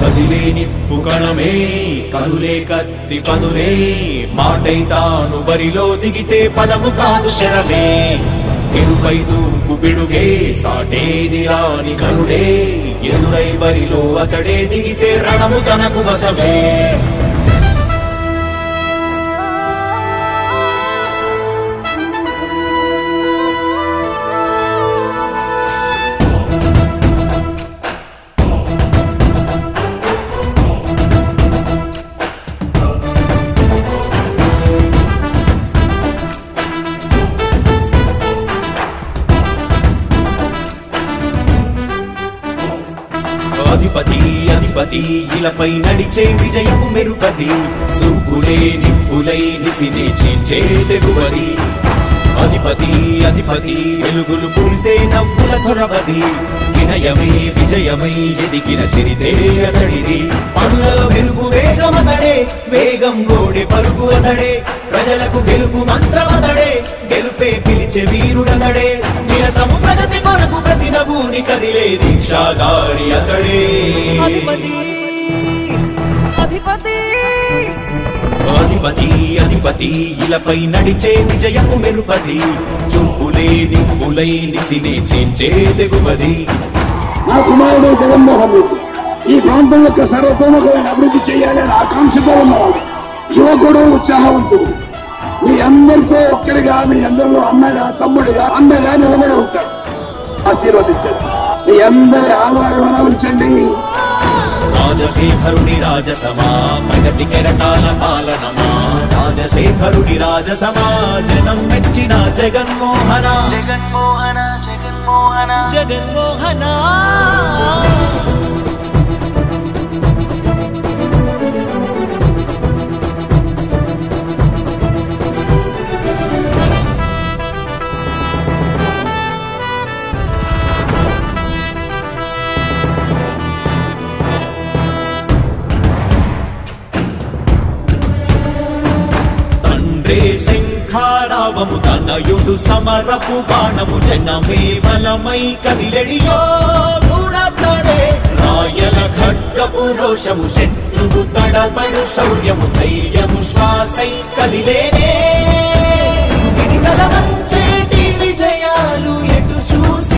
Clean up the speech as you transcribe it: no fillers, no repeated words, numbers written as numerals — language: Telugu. కదిలేని పుకణమే కదులే కత్తి పనులే మాటై తాను బరిలో దిగితే పదము కాదు శరమే ఇరుపై దూకు బిడుగే సాటేది రాని కరుడే ఎరుడై బరిలో అతడే దిగితే రణము తనకు వసమే అధిపతి అధిపతి ఇలపై నడిచే విజయము మెరుపది చూపులే నిప్పులై నిసిని చీల్చే తెగువది అధిపతి అధిపతి వెలుగులు పూసే నవ్వుల చొరవది వినయమే విజయమై ఎదిగిన చరితే అతడిది పనులలో మెరుగు వేగమతడే వేగం గోడే పలుకు అతడే ప్రజలకు గెలుపు మంత్రమతడే గెలుపే పిలిచే వీరుడతడే నిరతము ప్రగతి కొరకు ప్రతి నభూని కదిలే దీక్షాగారి అతడే అధిపతి అధిపతి అధిపతి అధిపతి ఇలపై నడిచే విజయము మెరుపది చూపులే నిప్పులై నిసినే చీల్చే తెగువది. నా కుమారుడు జగన్మోహన్ రెడ్డి ఈ ప్రాంతం యొక్క సర్వతోముఖమైన అభివృద్ధి చేయాలని ఆకాంక్షతో ఉన్నవాడు, యువకుడు, ఉత్సాహవంతుడు. మీ అందరితో ఒక్కరిగా, మీ అందరిలో అన్నగా, తమ్ముడిగా, అన్నగా నిలబడి ఉంటాడు. ఆశీర్వదించండి, మీ అందరి ఆదరణ ఉంచండి. రాజశేఖరుడి రాజసమా ప్రగతి కెరటాల పాలనమా, రాజశేఖరుడి రాజసమా జనం మెచ్చిన జగన్మోహన జగన్మోహన జగన్మోహన జగన్మోహన. శంఖారావము తనయుడు సమరపు బాణము జనమే బలమై కదిలెడియో గూడతడే రాయల ఖడ్గపు రోషము శత్రువు తడబడు శౌర్యము ధైర్యము శ్వాసై కదిలేనే ఇది కలవంచ